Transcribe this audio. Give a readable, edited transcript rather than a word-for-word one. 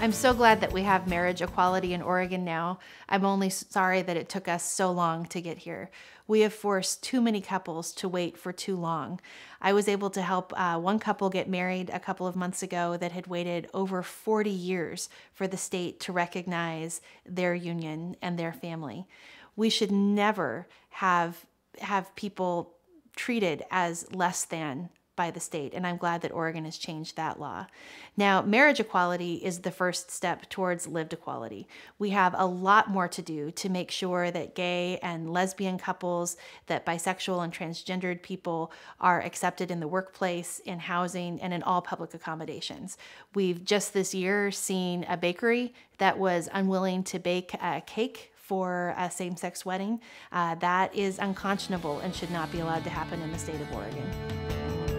I'm so glad that we have marriage equality in Oregon now. I'm only sorry that it took us so long to get here. We have forced too many couples to wait for too long. I was able to help one couple get married a couple of months ago that had waited over 40 years for the state to recognize their union and their family. We should never have people treated as less than by the state, and I'm glad that Oregon has changed that law. Now, marriage equality is the first step towards lived equality. We have a lot more to do to make sure that gay and lesbian couples, that bisexual and transgendered people are accepted in the workplace, in housing, and in all public accommodations. We've just this year seen a bakery that was unwilling to bake a cake for a same-sex wedding. That is unconscionable and should not be allowed to happen in the state of Oregon.